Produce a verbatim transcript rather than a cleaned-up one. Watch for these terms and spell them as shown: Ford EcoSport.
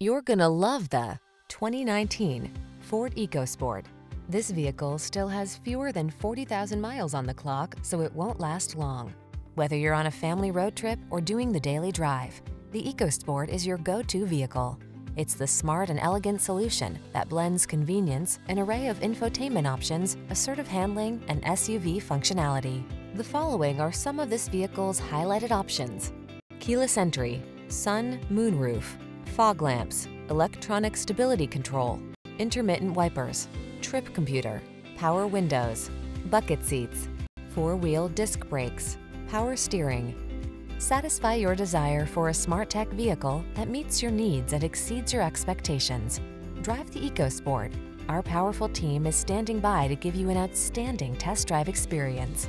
You're gonna love the twenty nineteen Ford EcoSport. This vehicle still has fewer than forty thousand miles on the clock, so it won't last long. Whether you're on a family road trip or doing the daily drive, the EcoSport is your go-to vehicle. It's the smart and elegant solution that blends convenience, an array of infotainment options, assertive handling, and S U V functionality. The following are some of this vehicle's highlighted options: keyless entry, sun, moonroof, fog lamps, electronic stability control, intermittent wipers, trip computer, power windows, bucket seats, four-wheel disc brakes, power steering. Satisfy your desire for a smart tech vehicle that meets your needs and exceeds your expectations. Drive the EcoSport. Our powerful team is standing by to give you an outstanding test drive experience.